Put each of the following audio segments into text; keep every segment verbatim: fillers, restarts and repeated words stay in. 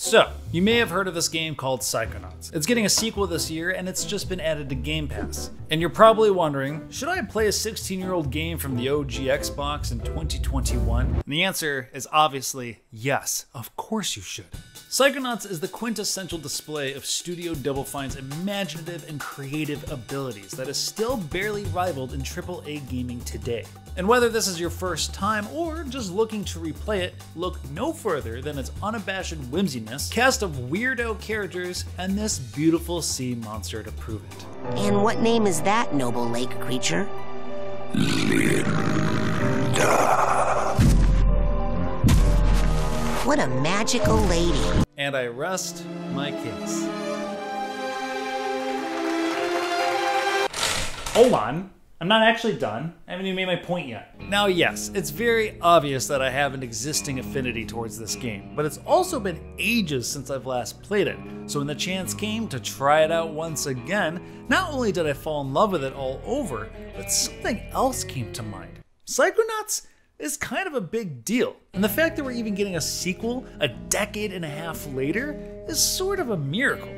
So, you may have heard of this game called Psychonauts. It's getting a sequel this year and it's just been added to Game Pass. And you're probably wondering, should I play a sixteen year old game from the O G Xbox in twenty twenty-one? And the answer is obviously yes, of course you should. Psychonauts is the quintessential display of Studio Double Fine's imaginative and creative abilities that is still barely rivaled in triple A gaming today. And whether this is your first time or just looking to replay it, look no further than its unabashed whimsiness, cast of weirdo characters, and this beautiful sea monster to prove it. And what name is that noble lake creature? Linda. What a magical lady. And I rest my case. Hold on. I'm not actually done. I haven't even made my point yet. Now, yes, it's very obvious that I have an existing affinity towards this game, but it's also been ages since I've last played it. So when the chance came to try it out once again, not only did I fall in love with it all over, but something else came to mind. Psychonauts is kind of a big deal. And the fact that we're even getting a sequel a decade and a half later is sort of a miracle.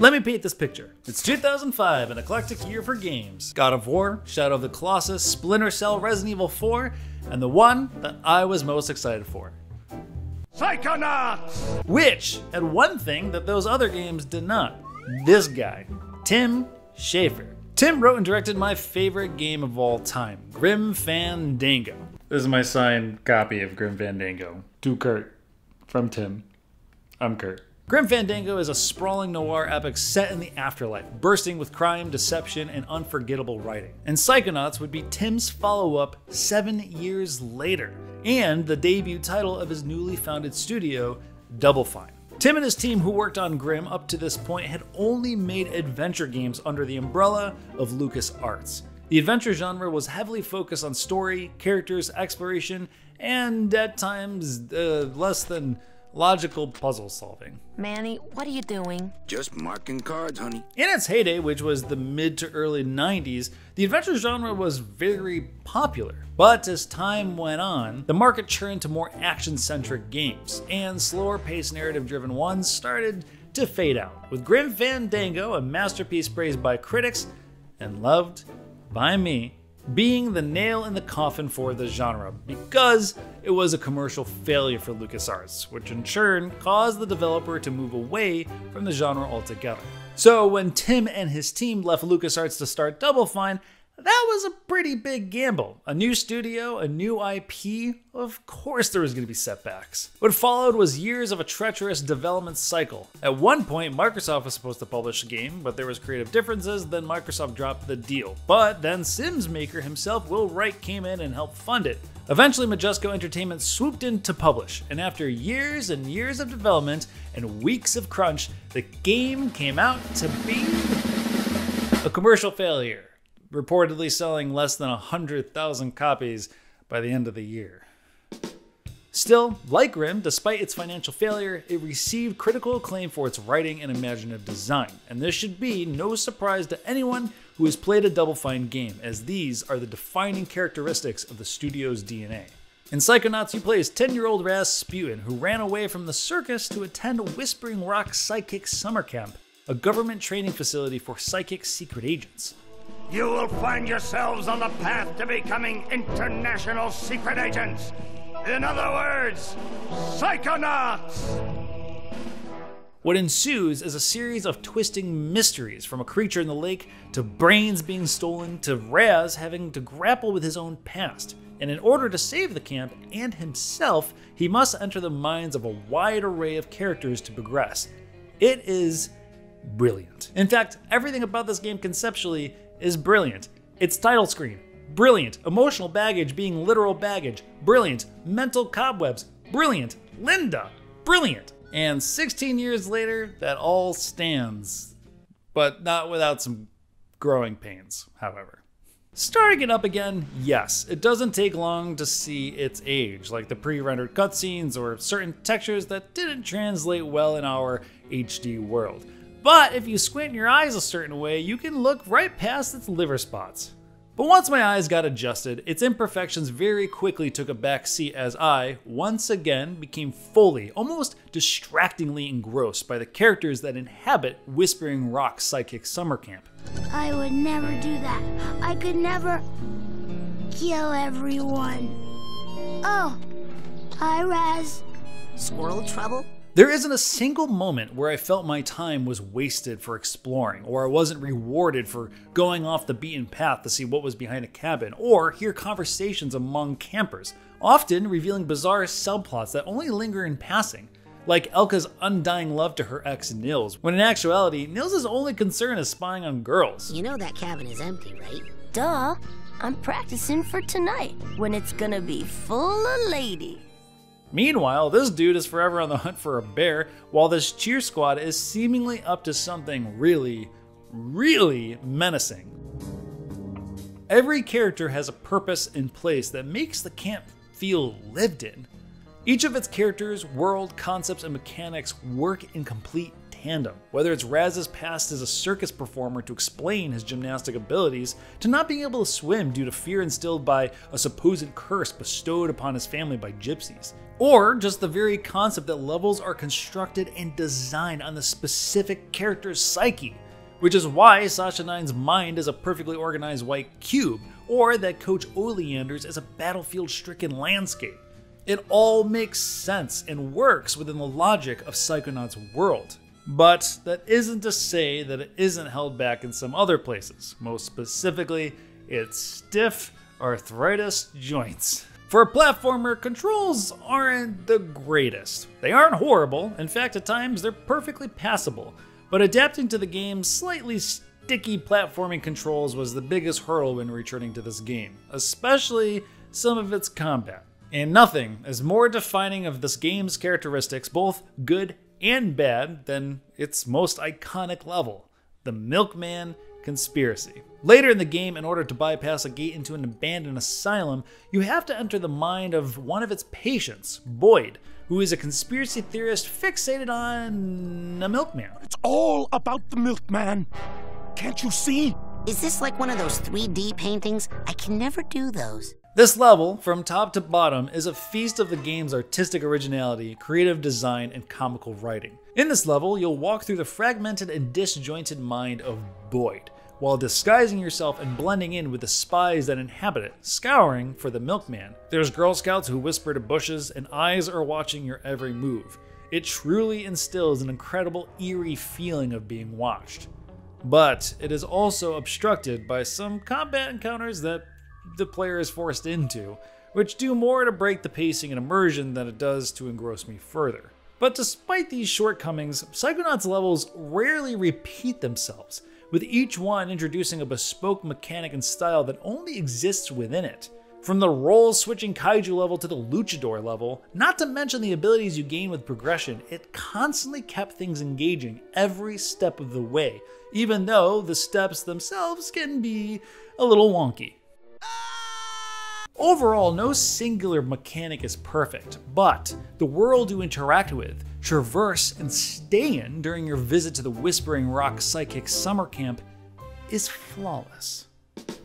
Let me paint this picture. It's two thousand five, an eclectic year for games. God of War, Shadow of the Colossus, Splinter Cell, Resident Evil four, and the one that I was most excited for. Psychonauts! Which had one thing that those other games did not. This guy, Tim Schafer. Tim wrote and directed my favorite game of all time, Grim Fandango. This is my signed copy of Grim Fandango. To Kurt, from Tim, I'm Kurt. Grim Fandango is a sprawling noir epic set in the afterlife, bursting with crime, deception, and unforgettable writing. And Psychonauts would be Tim's follow-up seven years later, and the debut title of his newly founded studio, Double Fine. Tim and his team who worked on Grim up to this point had only made adventure games under the umbrella of LucasArts. The adventure genre was heavily focused on story, characters, exploration, and at times uh, less than logical puzzle solving. Manny, what are you doing? Just marking cards, honey. In its heyday, which was the mid to early nineties, the adventure genre was very popular. But as time went on, the market turned to more action-centric games, and slower-paced narrative-driven ones started to fade out, with Grim Fandango, a masterpiece praised by critics and loved by me, being the nail in the coffin for the genre, because it was a commercial failure for LucasArts, which in turn caused the developer to move away from the genre altogether. So when Tim and his team left LucasArts to start Double Fine, that was a pretty big gamble. A new studio, a new I P, of course there was going to be setbacks. What followed was years of a treacherous development cycle. At one point, Microsoft was supposed to publish the game, but there was creative differences, then Microsoft dropped the deal. But then Sims maker himself, Will Wright, came in and helped fund it. Eventually, Majesco Entertainment swooped in to publish, and after years and years of development and weeks of crunch, the game came out to be a commercial failure, reportedly selling less than one hundred thousand copies by the end of the year. Still, like Grim, despite its financial failure, it received critical acclaim for its writing and imaginative design, and this should be no surprise to anyone who has played a Double Fine game, as these are the defining characteristics of the studio's D N A. In Psychonauts, you play as ten year old Raz Sputin, who ran away from the circus to attend Whispering Rock Psychic Summer Camp, a government training facility for psychic secret agents. You will find yourselves on the path to becoming international secret agents. In other words, Psychonauts! What ensues is a series of twisting mysteries, from a creature in the lake, to brains being stolen, to Raz having to grapple with his own past. And in order to save the camp and himself, he must enter the minds of a wide array of characters to progress. It is brilliant. In fact, everything about this game conceptually is brilliant. Its title screen, brilliant. Emotional baggage being literal baggage, brilliant. Mental cobwebs, brilliant. Linda, brilliant. And sixteen years later, that all stands, but not without some growing pains, however. Starting it up again, yes, it doesn't take long to see its age, like the pre-rendered cutscenes or certain textures that didn't translate well in our H D world. But if you squint your eyes a certain way, you can look right past its liver spots. But once my eyes got adjusted, its imperfections very quickly took a back seat as I, once again, became fully, almost distractingly engrossed by the characters that inhabit Whispering Rock Psychic Summer Camp. I would never do that. I could never kill everyone. Oh, hi Raz. Squirrel trouble? There isn't a single moment where I felt my time was wasted for exploring, or I wasn't rewarded for going off the beaten path to see what was behind a cabin, or hear conversations among campers, often revealing bizarre subplots that only linger in passing, like Elka's undying love to her ex Nils, when in actuality, Nils' only concern is spying on girls. You know that cabin is empty, right? Duh, I'm practicing for tonight, when it's gonna be full of ladies. Meanwhile, this dude is forever on the hunt for a bear, while this cheer squad is seemingly up to something really, really menacing. Every character has a purpose in place that makes the camp feel lived in. Each of its characters, world, concepts, and mechanics work in complete tandem. Whether it's Raz's past as a circus performer to explain his gymnastic abilities, to not being able to swim due to fear instilled by a supposed curse bestowed upon his family by gypsies, or just the very concept that levels are constructed and designed on the specific character's psyche, which is why Sasha nine's mind is a perfectly organized white cube, or that Coach Oleanders is a battlefield-stricken landscape. It all makes sense and works within the logic of Psychonauts' world. But that isn't to say that it isn't held back in some other places, most specifically, its stiff arthritis joints. For a platformer, controls aren't the greatest. They aren't horrible, in fact at times they're perfectly passable, but adapting to the game's slightly sticky platforming controls was the biggest hurdle when returning to this game, especially some of its combat. And nothing is more defining of this game's characteristics, both good and bad, than its most iconic level, the Milkman Conspiracy. Later in the game, in order to bypass a gate into an abandoned asylum, you have to enter the mind of one of its patients, Boyd, who is a conspiracy theorist fixated on a milkman. It's all about the milkman. Can't you see? Is this like one of those three D paintings? I can never do those. This level, from top to bottom, is a feast of the game's artistic originality, creative design, and comical writing. In this level, you'll walk through the fragmented and disjointed mind of Boyd, while disguising yourself and blending in with the spies that inhabit it, scouring for the milkman. There's Girl Scouts who whisper to bushes, and eyes are watching your every move. It truly instills an incredible, eerie feeling of being watched. But it is also obstructed by some combat encounters that the player is forced into, which do more to break the pacing and immersion than it does to engross me further. But despite these shortcomings, Psychonauts levels rarely repeat themselves, with each one introducing a bespoke mechanic and style that only exists within it. From the role-switching kaiju level to the luchador level, not to mention the abilities you gain with progression, it constantly kept things engaging every step of the way, even though the steps themselves can be a little wonky. Overall, no singular mechanic is perfect, but the world you interact with, traverse, and stay in during your visit to the Whispering Rock Psychic Summer Camp is flawless.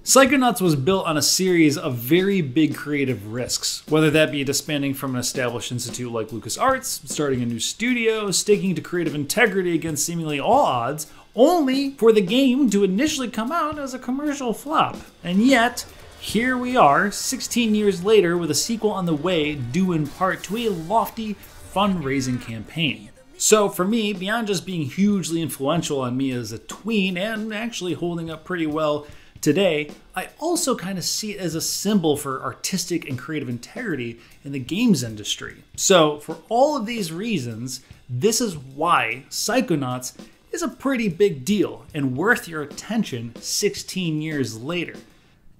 Psychonauts was built on a series of very big creative risks, whether that be disbanding from an established institute like LucasArts, starting a new studio, sticking to creative integrity against seemingly all odds, only for the game to initially come out as a commercial flop. And yet, here we are, sixteen years later, with a sequel on the way, due in part to a lofty fundraising campaign. So for me, beyond just being hugely influential on me as a tween and actually holding up pretty well today, I also kind of see it as a symbol for artistic and creative integrity in the games industry. So for all of these reasons, this is why Psychonauts is a pretty big deal and worth your attention sixteen years later.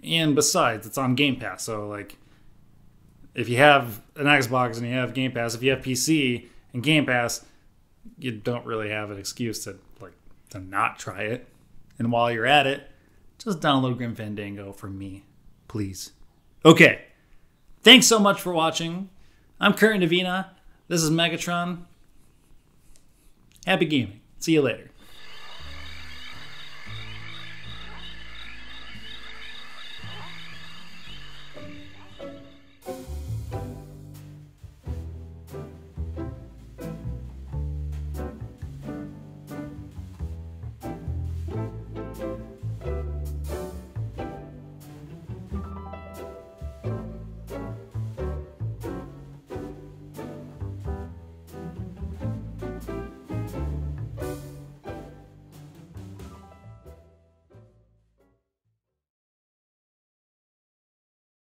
And besides, it's on Game Pass, so like, if you have an Xbox and you have Game Pass, if you have P C and Game Pass, you don't really have an excuse to like to not try it. And while you're at it, just download Grim Fandango for me, please. Okay, thanks so much for watching. I'm Kurt Indovina. This is Megatron. Happy gaming. See you later.